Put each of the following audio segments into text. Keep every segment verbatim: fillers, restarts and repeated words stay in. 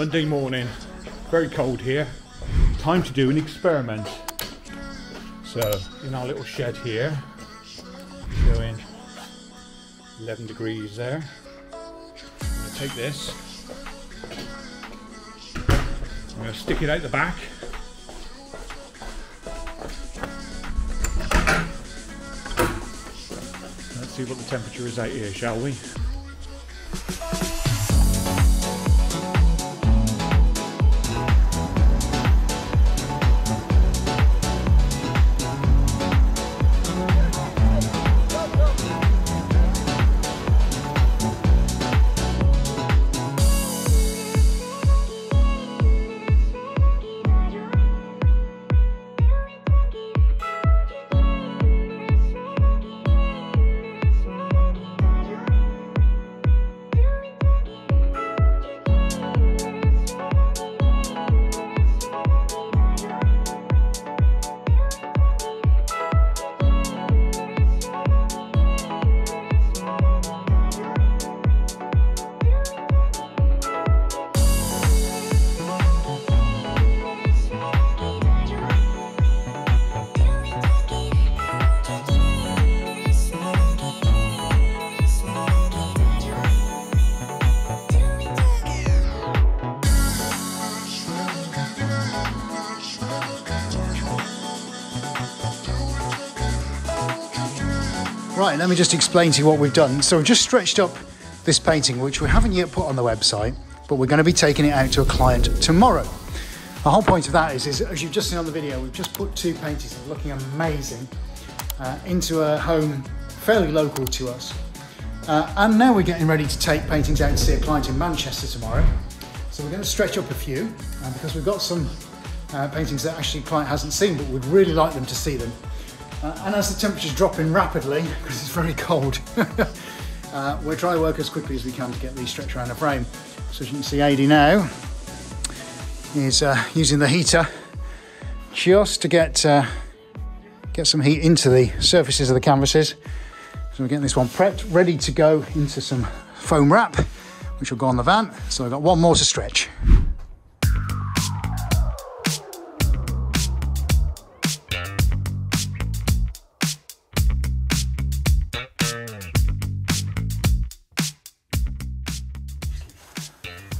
Monday morning, very cold here. Time to do an experiment. So in our little shed here, showing eleven degrees there. I'm going to take this, I'm going to stick it out the back. Let's see what the temperature is out here, shall we? Right, let me just explain to you what we've done. So we've just stretched up this painting, which we haven't yet put on the website, but we're going to be taking it out to a client tomorrow. The whole point of that is, is as you've just seen on the video, we've just put two paintings looking amazing uh, into a home fairly local to us. Uh, and now we're getting ready to take paintings out to see a client in Manchester tomorrow. So we're going to stretch up a few uh, because we've got some uh, paintings that actually the client hasn't seen, but we'd really like them to see them. Uh, and as the temperature's dropping rapidly, because it's very cold, uh, we'll try to work as quickly as we can to get these stretched around the frame. So as you can see, Ady now is uh, using the heater just to get, uh, get some heat into the surfaces of the canvases. So we're getting this one prepped, ready to go into some foam wrap, which will go on the van. So we've got one more to stretch.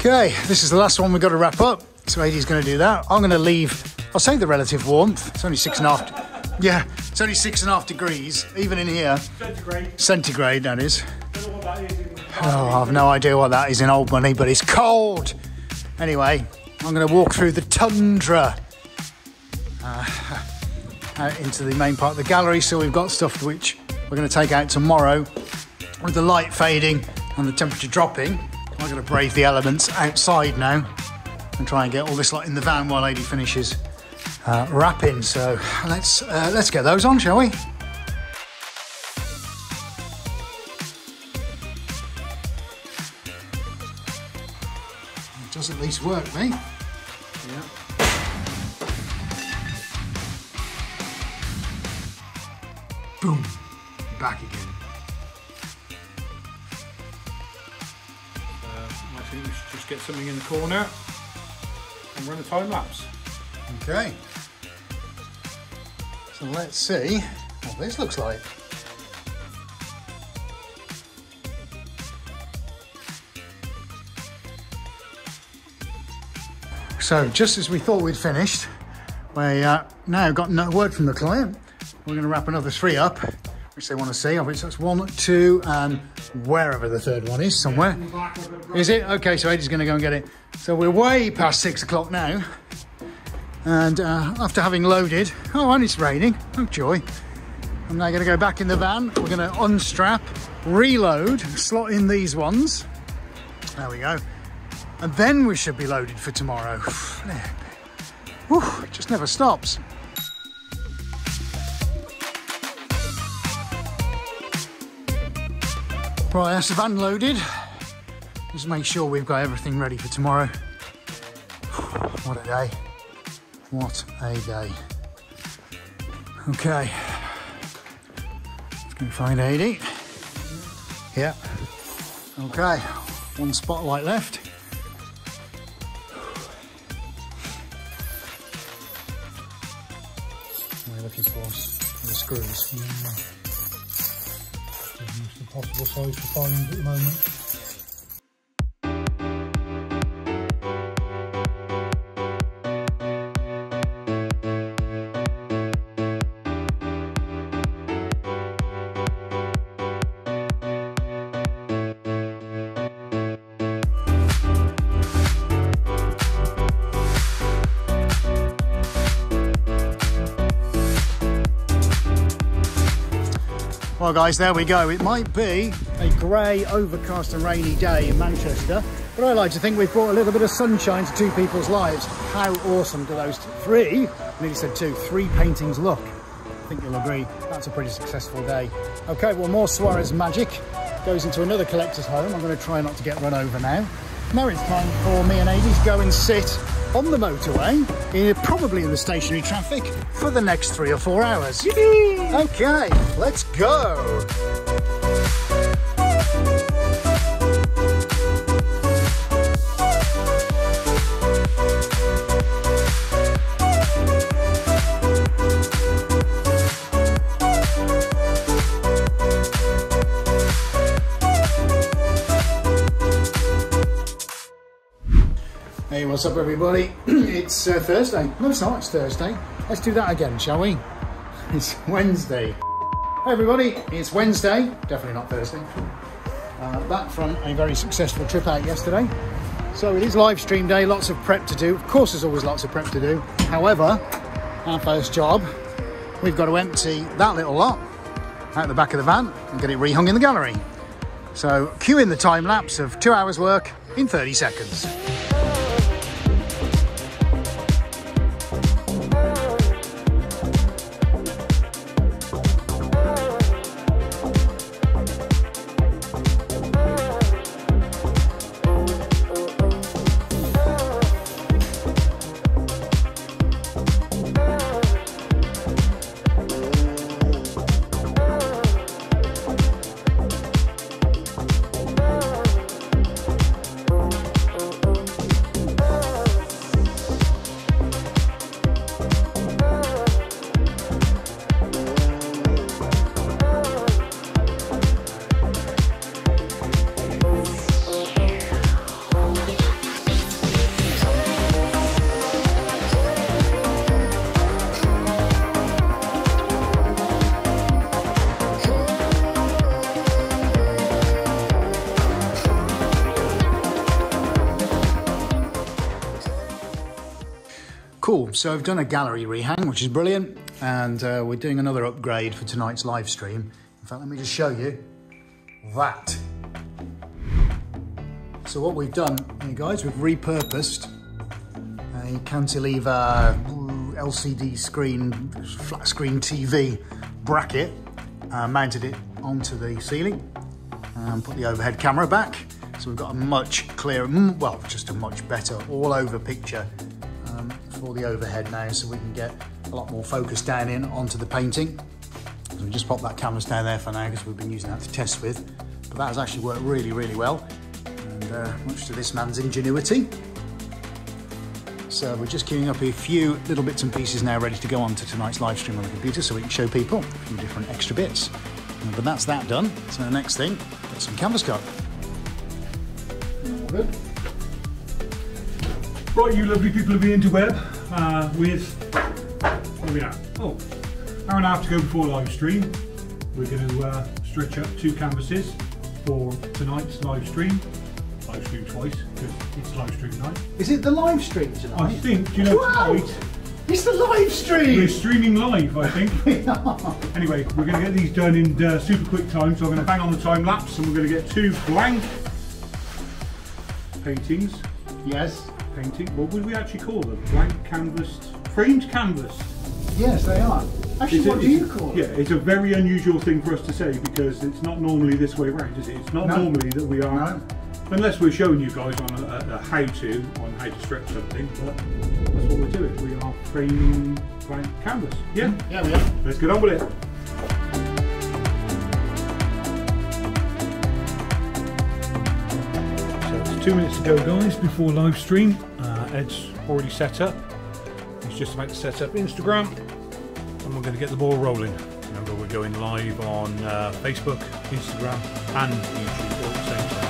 Okay, this is the last one we've got to wrap up. So Ady's going to do that. I'm going to leave, I'll say the relative warmth. It's only six and a half, yeah, it's only six and a half degrees, even in here. Centigrade. Centigrade, that is. I don't know what that is in oh, I've no idea what that is in old money, but it's cold. Anyway, I'm going to walk through the tundra uh, out into the main part of the gallery. So we've got stuff which we're going to take out tomorrow with the light fading and the temperature dropping. I'm going to brave the elements outside now and try and get all this lot in the van while Ady finishes uh, wrapping. So let's uh, let's get those on, shall we? It does at least work, mate. Yeah. Boom. Back again. I think we should just get something in the corner and run a time lapse. Okay. So let's see what this looks like. So just as we thought we'd finished, we uh, now got no word from the client. We're going to wrap another three up, which they want to see. Obviously, that's one, two, and wherever the third one is, somewhere. Is it? Okay, so Ady's going to go and get it. So we're way past six o'clock now. And uh, after having loaded, oh, and it's raining, oh joy. I'm now going to go back in the van. We're going to unstrap, reload, slot in these ones. There we go. And then we should be loaded for tomorrow. Whew, it just never stops. Right, that's the van loaded. Just make sure we've got everything ready for tomorrow. What a day. What a day. Okay. Let's go find Ady. Yeah. Okay. One spotlight left. you're looking for the screws. It's the possible size for finding at the moment. Well guys, there we go. It might be a grey, overcast and rainy day in Manchester, but I like to think we've brought a little bit of sunshine to two people's lives. How awesome do those two, three, I nearly said two, three paintings look? I think you'll agree, that's a pretty successful day. Okay, well, more Suarez magic goes into another collector's home. I'm going to try not to get run over now. Now it's time for me and Ady to go and sit on the motorway, probably in the stationary traffic, for the next three or four hours. Yippee! Okay, let's go! Hey, what's up everybody? It's uh, Thursday. No, it's not, it's Thursday. Let's do that again, shall we? It's Wednesday. Hey everybody, it's Wednesday. Definitely not Thursday. Uh, back from a very successful trip out yesterday. So it is live stream day, lots of prep to do. Of course there's always lots of prep to do. However, our first job, we've got to empty that little lot out the back of the van and get it rehung in the gallery. So cue in the time lapse of two hours work in thirty seconds. Cool, so I've done a gallery rehang, which is brilliant, and uh, we're doing another upgrade for tonight's live stream. In fact, let me just show you that. So what we've done, hey guys, we've repurposed a cantilever L C D screen, flat screen T V bracket, uh, mounted it onto the ceiling, and put the overhead camera back. So we've got a much clearer, well, just a much better all-over picture for the overhead now, so we can get a lot more focus down in onto the painting. So we just pop that canvas down there for now because we've been using that to test with, but that has actually worked really, really well, and uh, much to this man's ingenuity. So we're just queuing up a few little bits and pieces now, ready to go on to tonight's live stream on the computer, so we can show people a few different extra bits. But that's that done. So the next thing, get some canvas cut. Good. Right, you lovely people of the interweb, uh, with, where are we at? Oh, hour and a half to go before live stream. We're going to uh, stretch up two canvases for tonight's live stream. Live stream twice, because it's live stream night. Is it the live stream tonight? I think, do you know, wow, tonight... It's the live stream! We're streaming live, I think. We anyway, we're going to get these done in uh, super quick time, so I'm going to bang on the time lapse, and we're going to get two blank paintings. Yes. Painting. What would we actually call them? Blank canvas, framed canvas. Yes, they are. Actually, it's what a, do you call it? Yeah, it's a very unusual thing for us to say because it's not normally this way round, is it? It's not no. normally that we are, no. unless we're showing you guys on a, a how-to on how to stretch something. But that's what we're doing. We are framing blank canvas. Yeah. Yeah, we are. Let's get on with it. Two minutes to go guys before live stream. Uh, Ed's already set up. He's just about to set up Instagram. and we're going to get the ball rolling. Remember, we're going live on uh, Facebook, Instagram and YouTube all at the same time.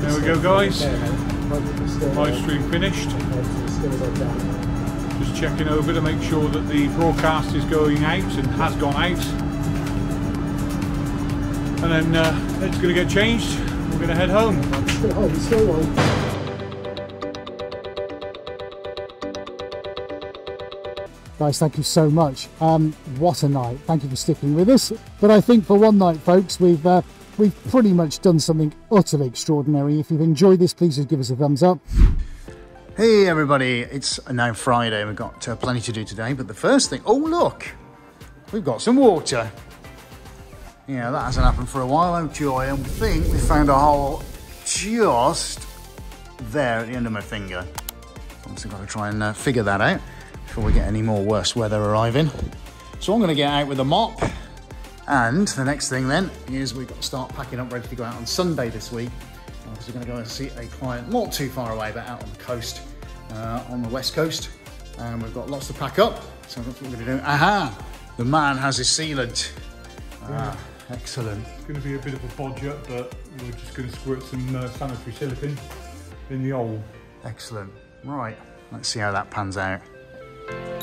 There we go, guys. Live stream finished. Just checking over to make sure that the broadcast is going out and has gone out. And then uh, it's going to get changed. We're going to head home. Oh, it's so long. Guys, thank you so much. Um, what a night. Thank you for sticking with us. But I think for one night, folks, we've... Uh, We've pretty much done something utterly extraordinary. If you've enjoyed this, please just give us a thumbs up. Hey everybody, it's now Friday. We've got uh, plenty to do today, but the first thing, oh look, we've got some water. Yeah, that hasn't happened for a while, oh joy. I think we found a hole just there at the end of my finger. Obviously got to try and uh, figure that out before we get any more worse weather arriving. So I'm gonna get out with a mop. And the next thing then is we've got to start packing up, ready to go out on Sunday this week, because uh, we're going to go and see a client not too far away, but out on the coast, uh, on the west coast. And we've got lots to pack up, so that's what we're going to do. Aha! The man has his sealant. Ah, yeah. Excellent. It's going to be a bit of a bodge up, but we're just going to squirt some uh, sanitary silicone in the hole. Excellent. Right, let's see how that pans out.